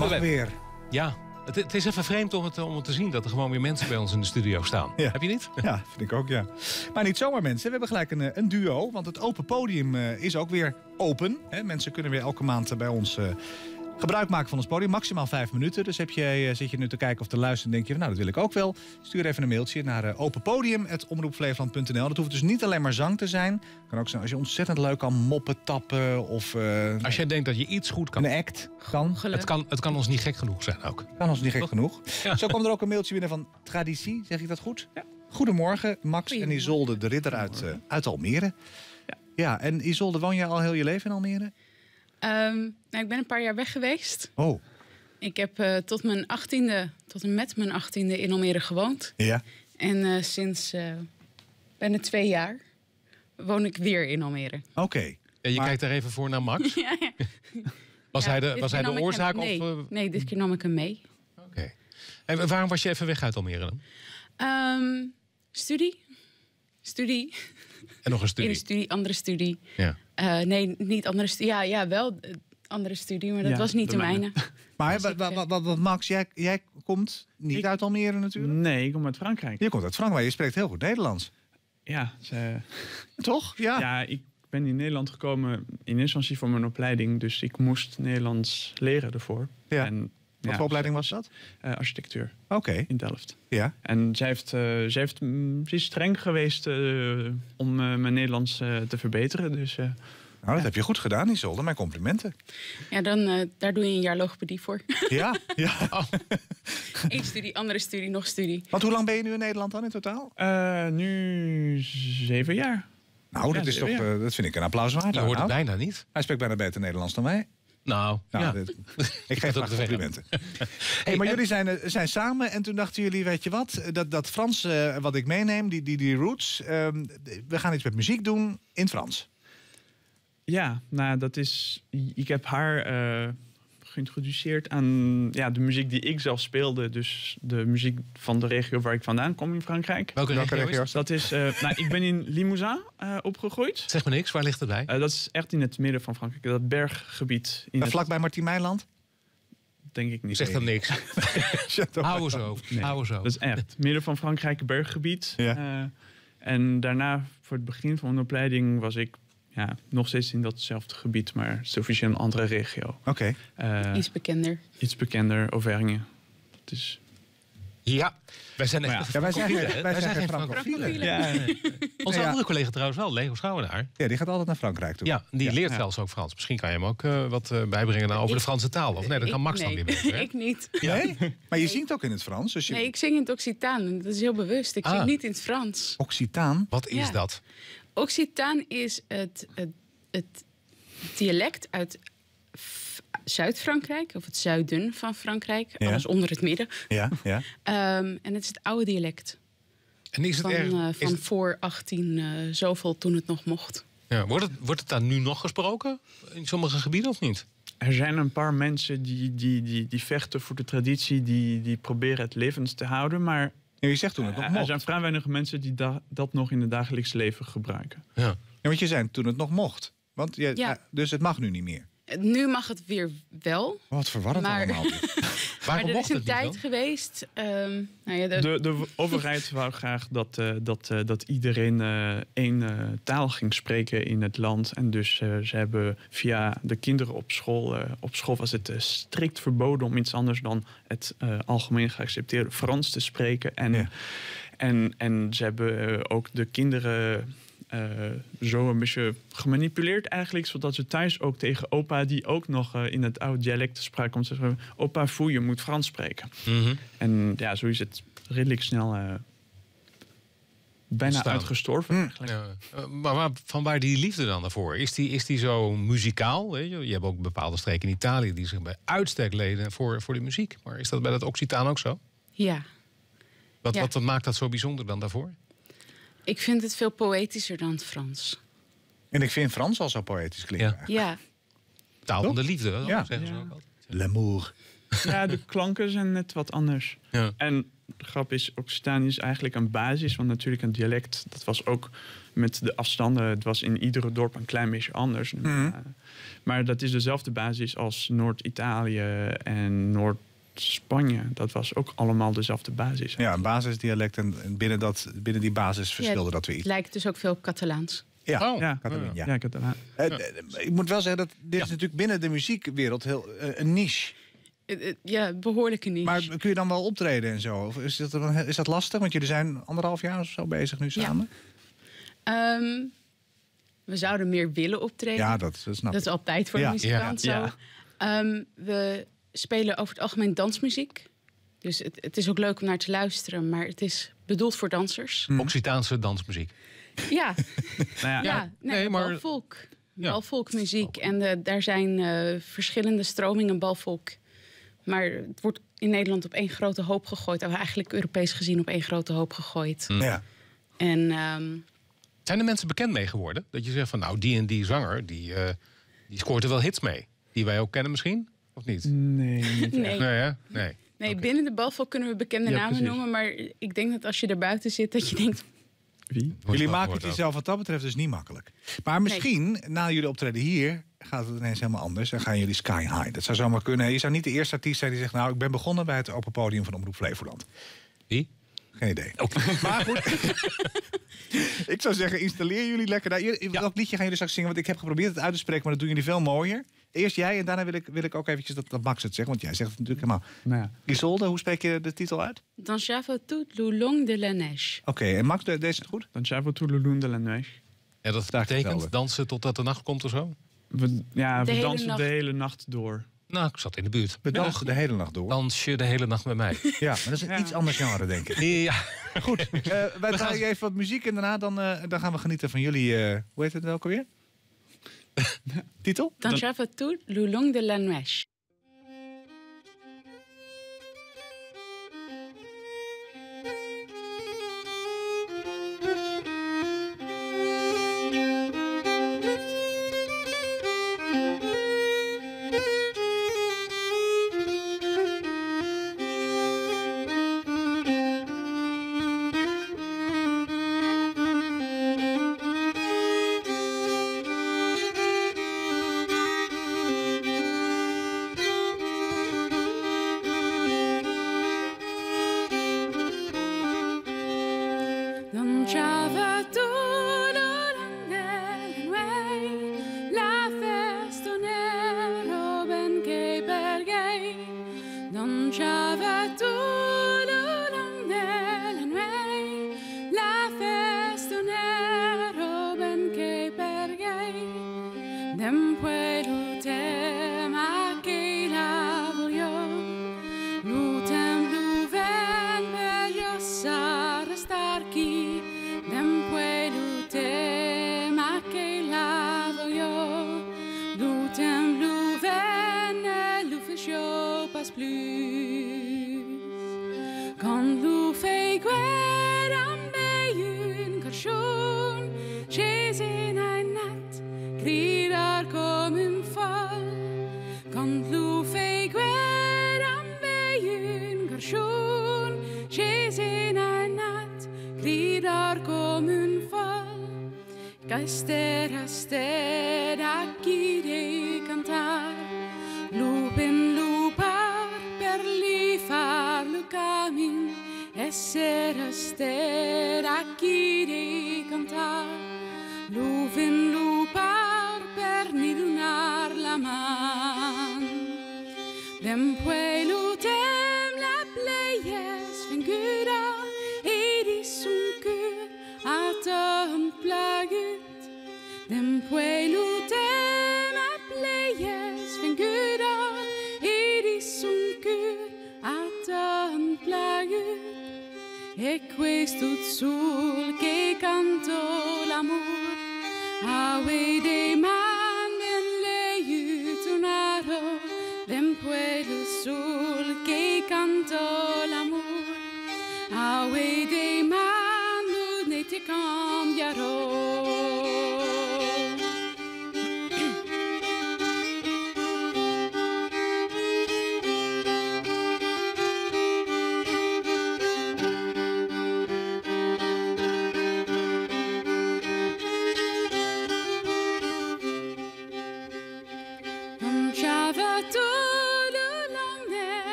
hebben we weer. Ja, het is even vreemd om het te zien dat er gewoon weer mensen bij ons in de studio staan. Ja. Heb je niet? Ja, vind ik ook, ja. Maar niet zomaar mensen. We hebben gelijk een duo, want het open podium is ook weer open. Hè? Mensen kunnen weer elke maand bij ons gebruik maken van ons podium. Maximaal 5 minuten. Dus zit je nu te kijken of te luisteren en denk je van, nou, dat wil ik ook wel. Stuur even een mailtje naar openpodium@omroepflevoland.nl. Dat hoeft dus niet alleen maar zang te zijn. Kan ook zijn als je ontzettend leuk kan moppen, tappen of... als jij denkt dat je iets goed kan. Een act kan. Het kan ons niet gek genoeg zijn ook. Het kan ons niet gek genoeg. Ja. Zo kwam er ook een mailtje binnen van Traditie. Zeg ik dat goed? Ja. Goedemorgen, Max en Isolde, de ridder uit Almere. Ja. Ja, en Isolde, woon jij al heel je leven in Almere? Nou, ik ben een paar jaar weg geweest. Oh. Ik heb tot en met mijn 18e in Almere gewoond. Ja. En sinds bijna 2 jaar woon ik weer in Almere. Oké. Okay. En je kijkt daar even voor naar Max? Ja, ja. Was hij de oorzaak? Nee. Nee, dit keer nam ik hem mee. Oké. Okay. En waarom was je even weg uit Almere dan? Studie. En nog een studie? Andere studie. Ja. Nee, niet andere studie. Ja, wel andere studie, maar dat was niet de mijne. Maar Max, jij komt niet uit Almere natuurlijk? Nee, ik kom uit Frankrijk. Je komt uit Frankrijk, je spreekt heel goed Nederlands. Ja. Toch? Ja. Ja, ik ben in Nederland gekomen in eerste instantie voor mijn opleiding. Dus ik moest Nederlands leren ervoor. Ja. En, wat voor opleiding was dat? Architectuur. Oké. Okay. In Delft. Ja. En zij is streng geweest om mijn Nederlands te verbeteren. Dus, dat heb je goed gedaan, Isolde. Mijn complimenten. Ja, dan, daar doe je een jaar logopedie voor. Ja? Ja. Oh. Eén studie, andere studie, nog studie. Want hoe lang ben je nu in Nederland dan in totaal? Nu 7 jaar. Nou, ja, dat is toch, dat vind ik een applaus waard. Je hoort het bijna niet. Hij spreekt bijna beter Nederlands dan wij. Nou ja. Ik geef graag complimenten. Hey, maar jullie zijn samen en toen dachten jullie, weet je wat? Dat Frans wat ik meeneem, die roots. We gaan iets met muziek doen in Frans. Ja, nou dat is... Ik heb haar geïntroduceerd aan de muziek die ik zelf speelde. Dus de muziek van de regio waar ik vandaan kom in Frankrijk. Welke regio is dat? Dat is, ik ben in Limousin opgegroeid. Zeg me niks, waar ligt het bij? Dat is echt in het midden van Frankrijk, dat berggebied. Vlakbij Martin Meiland? Denk ik niet. Zegt hem niks. Hou zo. Nee. Dat is echt midden van Frankrijk, berggebied. Ja. En daarna, voor het begin van mijn opleiding, was ik... Ja, nog steeds in datzelfde gebied, maar sowieso een andere regio. Oké. Okay. Iets bekender. Iets bekender, Auvergne. Dus... Ja, wij zijn echt geen Frankofielen. Onze andere collega trouwens wel, Lego Schouwenaar. Ja, die gaat altijd naar Frankrijk toe. Ja, die leert zelfs ook Frans. Misschien kan je hem ook wat bijbrengen over de Franse taal. Of nee, dat kan Max dan weer beter. Ik niet. Ja? Nee? Maar je zingt ook in het Frans. Dus nee, ik zing in het Occitaan. Dat is heel bewust. Ik zing niet in het Frans. Occitaan? Wat is dat? Occitaan is het dialect uit Zuid-Frankrijk, of het zuiden van Frankrijk, alles onder het midden. Ja, ja. En het is het oude dialect. En is het van voor 18 zoveel toen het nog mocht. Ja, wordt het daar nu nog gesproken? In sommige gebieden of niet? Er zijn een paar mensen die vechten voor de traditie, die proberen het levend te houden, maar... Ja, je zegt toen het nog mocht. Er zijn vrij weinig mensen die dat nog in het dagelijks leven gebruiken. Ja. Ja, want je zei toen het nog mocht. Want dus het mag nu niet meer. Nu mag het weer wel. Wat verwarrend allemaal. Maar er is een tijd geweest... De overheid wou graag dat iedereen één taal ging spreken in het land. En dus ze hebben via de kinderen op school... op school was het strikt verboden om iets anders dan het algemeen geaccepteerde Frans te spreken. En ze hebben ook de kinderen... zo een beetje gemanipuleerd eigenlijk, zodat ze thuis ook tegen opa, die ook nog in het oude dialect sprak, komt te zeggen: opa, foei, je moet Frans spreken. Mm-hmm. En ja, zo is het redelijk snel bijna uitgestorven eigenlijk. Ja. Maar vanwaar die liefde dan daarvoor? Is die zo muzikaal? Weet je hebt ook bepaalde streken in Italië die zich bij uitstek leden voor de muziek. Maar is dat bij dat Occitaan ook zo? Ja. Wat maakt dat zo bijzonder dan daarvoor? Ik vind het veel poëtischer dan het Frans. En ik vind Frans al zo poëtisch klinken. Ja. Taal van de liefde, zeggen ze ook altijd. L'amour. Ja, de klanken zijn net wat anders. Ja. En de grap is, Occitaan is eigenlijk een basis. Want natuurlijk een dialect, dat was ook met de afstanden. Het was in iedere dorp een klein beetje anders. Mm-hmm. Maar dat is dezelfde basis als Noord-Italië en Noord-Spanje. Dat was ook allemaal dezelfde basis. Ja, een basisdialect. En binnen die basis verschilde dat weer iets. Het lijkt dus ook veel Catalaans. Ja, oh, ja. Catalan, ja. Ja, Catalan. Ik moet wel zeggen, dat dit is natuurlijk binnen de muziekwereld heel, een niche. Ja, behoorlijke niche. Maar kun je dan wel optreden en zo? Of is dat lastig? Want jullie zijn 1,5 jaar of zo bezig nu samen. Ja. We zouden meer willen optreden. Ja, dat snap ik. Dat is altijd voor de muzikant zo. Ja. We spelen over het algemeen dansmuziek. Dus het is ook leuk om naar te luisteren. Maar het is bedoeld voor dansers. Occitaanse dansmuziek. Ja, balvolk. Balvolkmuziek. En daar zijn verschillende stromingen balvolk. Maar het wordt in Nederland op één grote hoop gegooid. Eigenlijk Europees gezien op één grote hoop gegooid. Ja. En, zijn er mensen bekend mee geworden? Dat je zegt van nou, die en die zanger, die scoort er wel hits mee. Die wij ook kennen misschien? Of niet? Nee. Nee, binnen de balvolk kunnen we bekende namen noemen. Maar ik denk dat als je er buiten zit, dat je denkt... Wie? Jullie maken het jezelf wat dat betreft dus niet makkelijk. Maar misschien, na jullie optreden hier, gaat het ineens helemaal anders. En gaan jullie sky high. Dat zou zomaar kunnen. Je zou niet de eerste artiest zijn die zegt... nou, ik ben begonnen bij het open podium van Omroep Flevoland. Wie? Geen idee. Okay. Maar goed. Ik zou zeggen, installeer jullie lekker daar. Welk liedje gaan jullie straks zingen? Want ik heb geprobeerd het uit te spreken, maar dat doen jullie veel mooier. Eerst jij en daarna wil ik ook eventjes dat Max het zegt. Want jij zegt het natuurlijk helemaal. Nou ja. Isolde, hoe spreek je de titel uit? Dans j'avo tout le long de la neige. Oké, en Max, deze is het goed? Dans j'avo tout le long de la neige. Ja, dat betekent dansen totdat de nacht komt of zo? We dansen de hele nacht door. Nou, ik zat in de buurt. We dansen de hele nacht door. Dans je de hele nacht met mij. Ja, maar dat is een iets anders genre, denk ik. Ja. Goed, wij draaien even wat muziek en daarna dan gaan we genieten van jullie... hoe heet het nou ook alweer? Titel? Dan j'avo tout le long de la neige.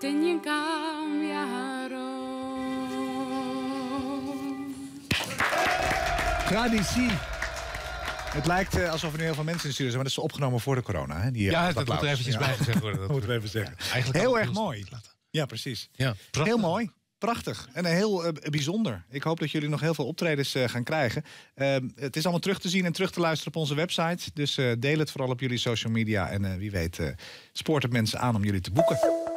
Tenho Traditie. Het lijkt alsof er nu heel veel mensen in de studio zijn, maar dat is opgenomen voor de corona. Hè? Die, ja, dat moet er eventjes bij gezegd worden. Dat moet er even zeggen. Ja, heel erg mooi. Ja, precies. Ja, heel mooi. Prachtig en heel bijzonder. Ik hoop dat jullie nog heel veel optredens gaan krijgen. Het is allemaal terug te zien en terug te luisteren op onze website. Dus deel het vooral op jullie social media. En wie weet spoort het mensen aan om jullie te boeken.